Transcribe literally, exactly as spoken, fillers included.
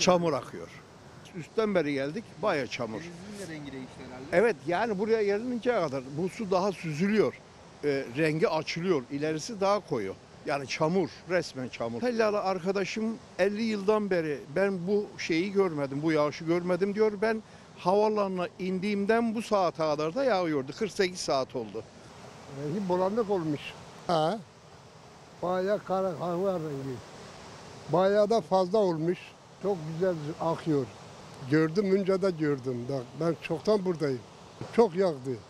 çamur akıyor. Üstten beri geldik, bayağı çamur. Denizin de rengi değişti herhalde. Evet, yani buraya gelinceye kadar bu su daha süzülüyor. E, rengi açılıyor, ilerisi daha koyu. Yani çamur, resmen çamur. Tellalı arkadaşım elli yıldan beri ben bu şeyi görmedim, bu yağışı görmedim diyor. Ben havaalanına indiğimden bu saate kadar da yağıyordu. kırk sekiz saat oldu. Rengi bulanık olmuş. Ha. Bayağı kara kahve rengi. Bayağı da fazla olmuş. Çok güzel akıyor. Gördüm, önce de gördüm. Ben çoktan buradayım. Çok yağdı.